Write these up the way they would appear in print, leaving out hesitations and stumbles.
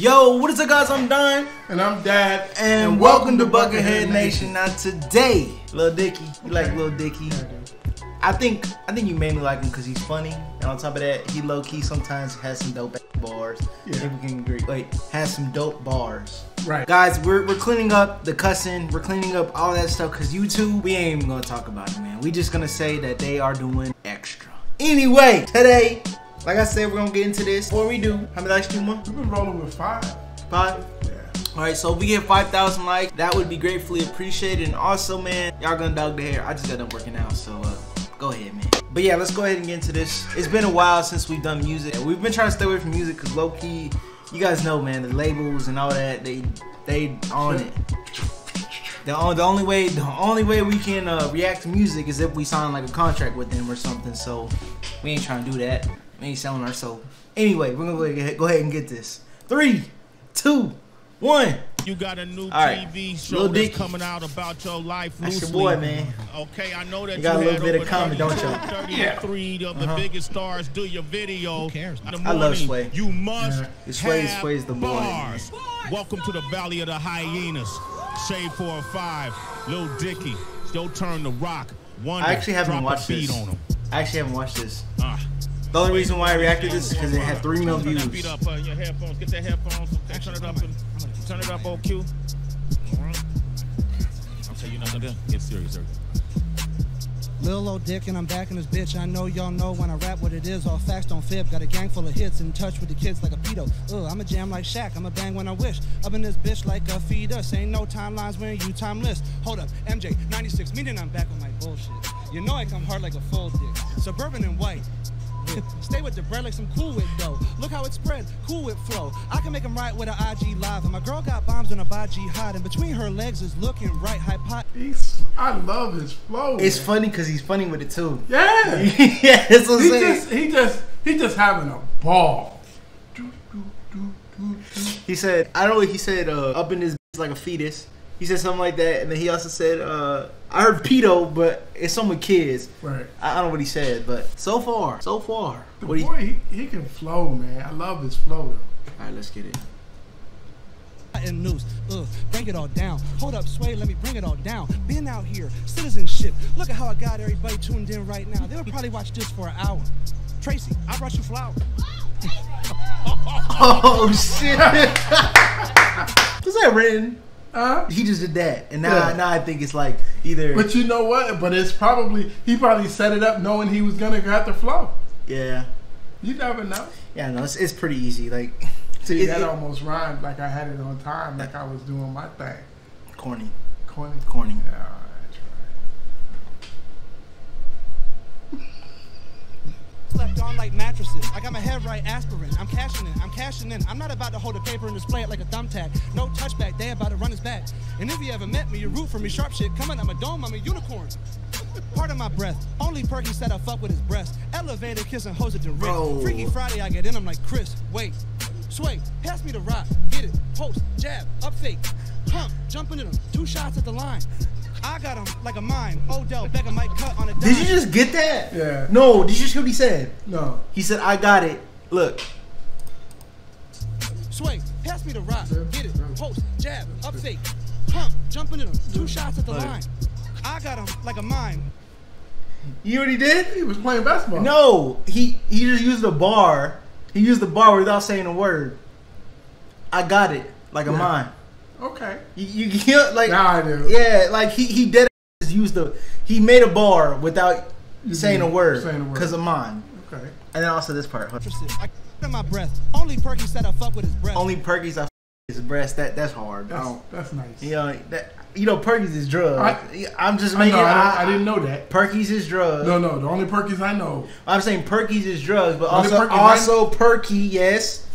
Yo, what is up, guys? I'm Don. And I'm Dad. And welcome to Buckethead Nation. Now today, Lil Dicky. You like Lil Dicky? I think you mainly like him because he's funny. And on top of that, he low-key sometimes has some dope bars. Yeah. I think we can agree. Like, has some dope bars. Right. Guys, we're cleaning up the cussing. We're cleaning up all that stuff because you two, we ain't even going to talk about it, man. We just going to say that they are doing extra. Anyway, today, like I said, we're going to get into this. Before we do, how many likes do you want? We've been rolling with five. Five? Yeah. Alright, so if we get 5,000 likes, that would be gratefully appreciated. And also, man, y'all going to dog the hair. I just got done working out, so... go ahead, man. But yeah, let's go ahead and get into this. It's been a while since we've done music, and we've been trying to stay away from music because low-key, you guys know, man, the labels and all that, they on it. The only way we can react to music is if we sign like a contract with them or something. So we ain't trying to do that. We ain't selling our soul. Anyway, we're gonna go ahead and get this. 3, 2, 1. You got a new TV show that's coming out about your life. That's your boy, man. Okay, I know that you got a little bit of comedy, don't you? Yeah. 33 of the biggest stars do your video. Who cares? I love Sway. You must Sway's the boy. Welcome to the Valley of the Hyenas. Shade 4 or 5. Lil Dicky. Still turn the rock. I actually haven't watched this. The only reason why I reacted to this is because it had 3 million views. Beat up your headphones. Get that headphones. Turn it up. Turn it up, OQ. I'll tell you nothing. Get serious, sir. Lil Old Dick and I'm back in this bitch. I know y'all know when I rap what it is. All facts don't fib. Got a gang full of hits. In touch with the kids like a pedo. I'm a jam like Shaq. I'm a bang when I wish. Up in this bitch like a feed us. Ain't no timelines when you timeless. Hold up, MJ, 96. Meaning I'm back on my bullshit. You know I come hard like a full dick. Suburban and white. Stay with the bread like some Cool Whip though. Look how it spread, Cool Whip flow. I can make them right with an IG live. And my girl got bombs in a baji hot. And between her legs is looking right hypothesis. I love his flow. It's funny because he's funny with it too. Yeah. Yeah, that's what I'm saying. He just having a ball. He said, I don't know what he said, up in his like a fetus. He said something like that, and then he also said, I heard pedo, but it's some with kids. Right. I don't know what he said, but so far. The boy, he can flow, man. I love his flow, though. All right, let's get it. And news, bring it all down. Hold up, Sway, let me bring it all down. Been out here, citizenship. Look at how I got everybody tuned in right now. They'll probably watch this for an hour. Tracy, I brought you flowers. Oh, shit. What's that written? He just did that, and now I think it's like either. But you know what? But it's probably he set it up knowing he was gonna have to flow. Yeah. You never know. Yeah, no, it's pretty easy. Like, see, that almost rhymed. Like I had it on time. Like I was doing my thing. Corny. Yeah, that's right. Slept on like mattresses. I got my head right, aspirin. I'm cashing in. I'm not about to hold a paper and display it like a thumbtack. No touchback, they about to run us back. And if you ever met me, you root for me. Sharp shit coming, I'm a dome, I'm a unicorn. Part of my breath, only perk he said I fuck with his breast. Elevator kiss and hose it to rip. Freaky Friday, I get in, I'm like, Chris, wait. Sway, pass me the rock, get it. Post, jab, up fake, pump, jumping in him. 2 shots at the line. I got him like a mime. Odell Beckham might cut on a dime. Did you just get that? Yeah. No, did you just hear what he said? No. He said, I got it. Look. Sway, pass me the rock. Get it. Post, jab, up fake, pump, jumping in him. 2 shots at the line. I got him like a mime. You know what he did? He was playing basketball. No, he just used the bar. He used the bar without saying a word. I got it like a mime. Okay. You can't like. Nah, I do. Yeah, like he did used the. He made a bar without saying a word because of mine. Okay. And then also this part. I in my breath. Only perky said I fuck with his breath. Only perky's I fuck with his breath. That's hard. That's nice. You know that. You know perky's is drugs. I'm just making. I didn't know that. Perky's is drugs. No. The only perky's I know. I'm saying perky's is drugs, but also perky. Yes.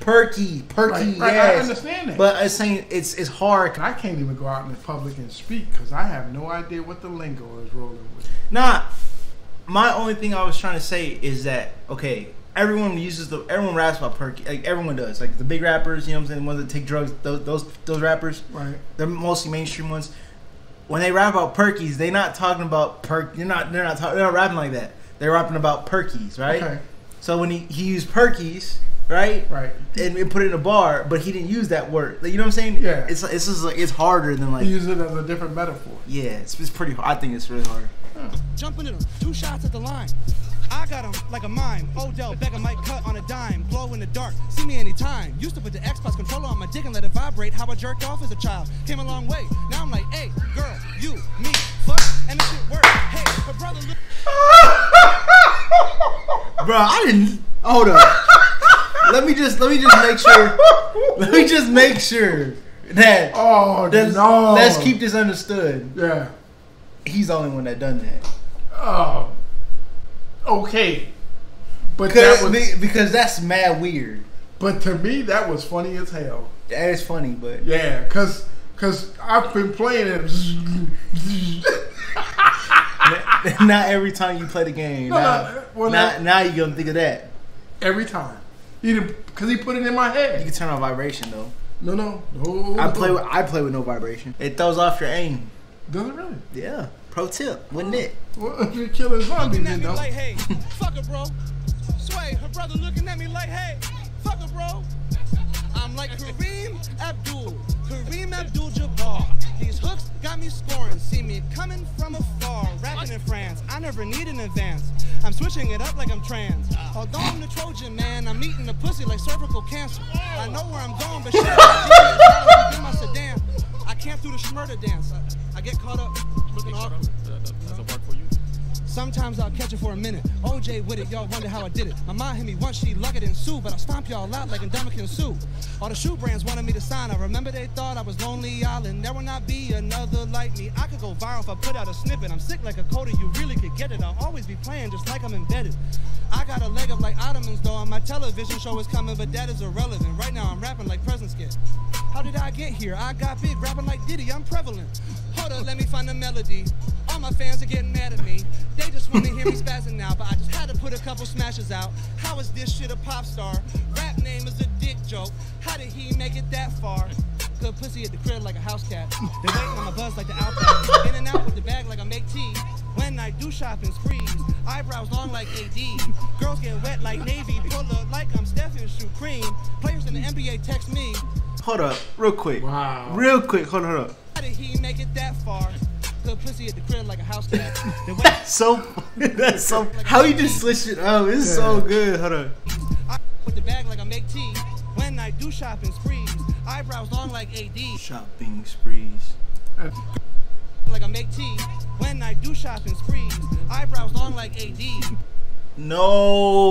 Perky, right, yes. I understand that. But I'm saying it's hard. I can't even go out in the public and speak because I have no idea what the lingo is rolling with. Nah, my only thing I was trying to say is that, okay, everyone raps about perky. Like, everyone does. Like, the big rappers, you know what I'm saying, the ones that take drugs, those rappers, right. They're mostly mainstream ones. When they rap about perkies, they're not talking about perk. They're not rapping like that. They're rapping about perkies, right? Okay. So when he used perkies... right? Right. And put it in a bar, but he didn't use that word. Like, you know what I'm saying? Yeah. It's just like, it's harder than like. He used it as a different metaphor. Yeah, it's pretty hard. I think it's really hard. Huh. Jumping at him, 2 shots at the line. I got him like a mime. Odell Beckham might cut on a dime. Glow in the dark, see me anytime. Used to put the Xbox controller on my dick and let it vibrate. How I jerked off as a child. Came a long way. Now I'm like, hey, girl, you, me, fuck, and it should work. Hey, my brother. Bro, I didn't. Hold up. Let me just make sure. Let me just make sure that. Oh no. Let's keep this understood. Yeah. He's the only one that done that. Oh. Okay, but that was, because that's mad weird. But to me, that was funny as hell. That is funny, but yeah, cause I've been playing it. Not every time you play the game. No, now you gonna think of that every time. Cause he put it in my head. You can turn on vibration though. No. I play with no vibration. It throws off your aim. Does it really? Yeah. Pro tip, wouldn't it? Well, if you're killing zombies, then though. Like, hey, fuck her, bro. Sway, her brother looking at me like, hey, fuck her, bro. I'm like Kareem Abdul-Jabbar. These hooks got me scoring. See me coming from afar, rapping in France. I never need an advance. I'm switching it up like I'm trans. Although I'm the Trojan, man, I'm eating the pussy like cervical cancer. I know where I'm going, but shit, I'm in my sedan. I can't do the shmurda dance. I get caught up looking awkward. That's a mark for you. Sometimes I'll catch it for a minute. OJ with it, y'all wonder how I did it. My mom hit me once, she lugged it in Sue, but I stomp y'all out like in Dominican Sue. All the shoe brands wanted me to sign. I remember they thought I was Lonely Island. There will not be another like me. I could go viral if I put out a snippet. I'm sick like a coda, you really could get it. I'll always be playing just like I'm embedded. I got a leg up like Ottomans though, and my television show is coming, but that is irrelevant. Right now I'm rapping like Presence Kid. How did I get here? I got big, rapping like Diddy, I'm prevalent. Hold up, let me find the melody. All my fans are getting mad at me. They just want to hear me spazzing now, but I just had to put a couple smashes out. How is this shit a pop star? Rap name is a dick joke. How did he make it that far? Good pussy at the crib like a house cat. They're waiting on my buzz like the outback. In and out with the bag like I make tea. When I do shopping sprees, eyebrows long like AD. Girls get wet like Navy. Pull up like I'm Stephen Shoot Cream. Players in the NBA text me. Hold up, real quick. Wow. Real quick, hold up. How did he make it that far? Good pussy at the crib like a house cat. That's so. How you just switch it up? It's so good. Hold on. I with the bag like I make tea. When I do shopping sprees, eyebrows long like AD. Shopping sprees. Like I make tea. When I do shopping sprees, eyebrows long like AD. No.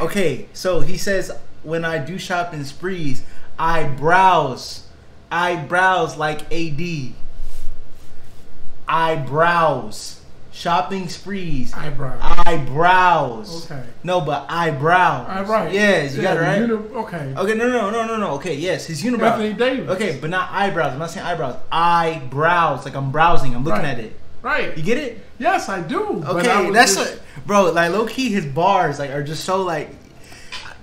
Okay, so he says when I do shopping sprees. Eyebrows like AD. Eyebrows. Shopping sprees. Eyebrows. Okay. No, but eyebrows. Eyebrows. Yes, you got it right. Okay. Okay, no. Okay, yes, his unibrow. Anthony Davis. Okay, but not eyebrows. I'm not saying eyebrows. Eyebrows. Like I'm browsing. I'm looking at it. Right. You get it? Yes, I do. Okay, that's just... bro. Like low key, his bars like are just so like,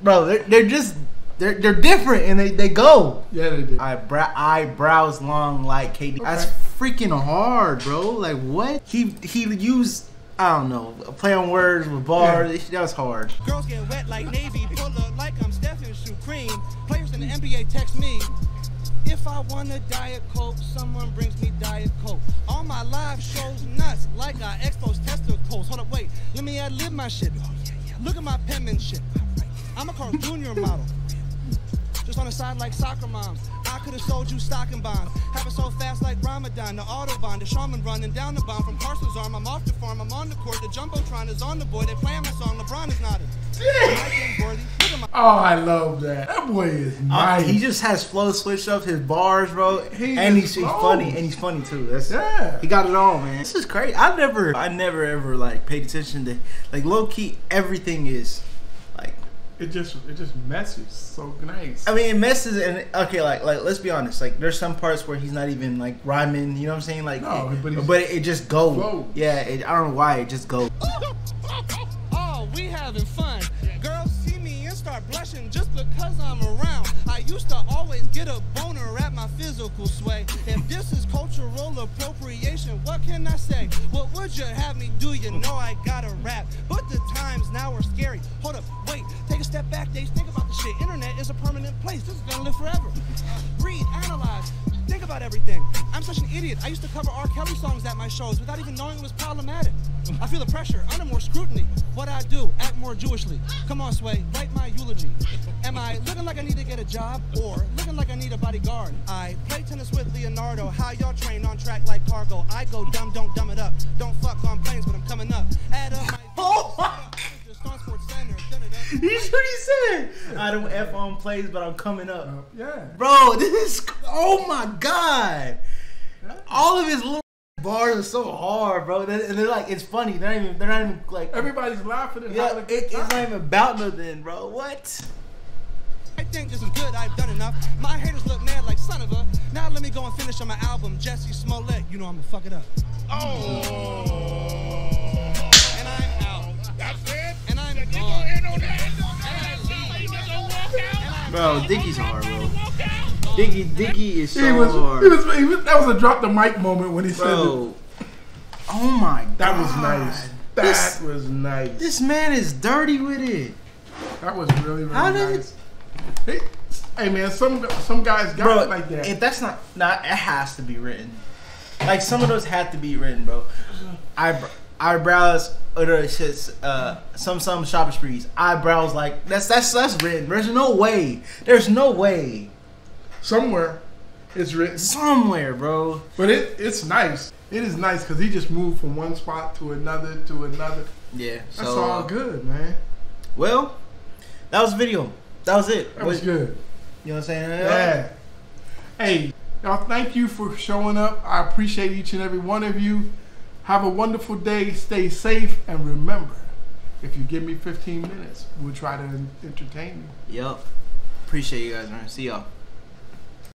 bro. They're just. They're different and they go. Yeah, they do. Eyebrows long like KD. Okay. That's freaking hard, bro. Like what? He used I don't know, play on words with bars. Yeah. That was hard. Girls get wet like Navy. Pull up like I'm Stephen Shoe Cream. Players in the NBA text me. If I want a Diet Coke, someone brings me Diet Coke. All my live shows nuts like I expose testicles. Hold up, wait. Let me ad-lib my shit. Oh, yeah. Look at my penmanship. I'm a Carl Jr. model. Just on the side like soccer moms. I could have sold you stocking bonds. Have it so fast like Ramadan. The Autobahn, the shaman running down the bomb. From Carson's arm, I'm off the farm, I'm on the court. The Jumbotron is on the boy. They playing my song, LeBron is not it. Oh, I love that. That boy is nice. He just has flow switch up his bars, bro. He's funny, and he's funny too. He got it all, man. This is crazy. I never ever like paid attention to like low key. Everything is. It just messes so nice. I mean, it messes and okay, like let's be honest. Like there's some parts where he's not even like rhyming. You know what I'm saying? Like, no, but it just goes. Whoa. Yeah, I don't know why it just goes. Oh, we having fun. Girls see me and start blushing just because I'm around. I used to always get a boner at my physical sway. If this is cultural appropriation, what can I say? What would you have me do? You know I gotta rap, but the times now are scary. Hold up, wait, take. Take a step back, they think about the shit. Internet is a permanent place. This is gonna live forever. Read, analyze, think about everything. I'm such an idiot. I used to cover R. Kelly songs at my shows without even knowing it was problematic. I feel the pressure, under more scrutiny. What I do, act more Jewishly. Come on, Sway, write my eulogy. Am I looking like I need to get a job or looking like I need a bodyguard? I play tennis with Leonardo. How y'all train on track like cargo? I go dumb, don't dumb it up. Don't fuck on planes, but I'm coming up. Add up my... Oh my... He's what he said. I don't F on plays, but I'm coming up. Yeah. Bro, this is... Oh my God. Yeah. All of his little bars are so hard, bro. They're like, it's funny. They're not even like... Everybody's laughing. And yeah, it's not even about nothing, bro. What? I think this is good. I've done enough. My haters look mad like son of a... Now let me go and finish on my album, Jesse Smollett. You know I'm gonna fuck it up. Oh. And I'm out. That's it? And I'm gone. Bro, Dicky's hard, bro. Dicky is so hard. That was a drop the mic moment when he said it. Oh my God. That was nice. That was nice. This man is dirty with it. That was really, really nice. Hey man, some guys got it like that. If that's not, it has to be written. Like some of those had to be written, bro. Eyebrows, other shits, some shopping sprees. Eyebrows, like that's written. There's no way. There's no way. Somewhere, it's written. Somewhere, bro. But it's nice. It is nice because he just moved from one spot to another to another. Yeah, that's all good, man. Well, that was the video. That was it. That was good. You know what I'm saying? Yeah. Hey, y'all, thank you for showing up. I appreciate each and every one of you. Have a wonderful day, stay safe, and remember, if you give me 15 minutes, we'll try to entertain you. Yup. Appreciate you guys, man. See y'all.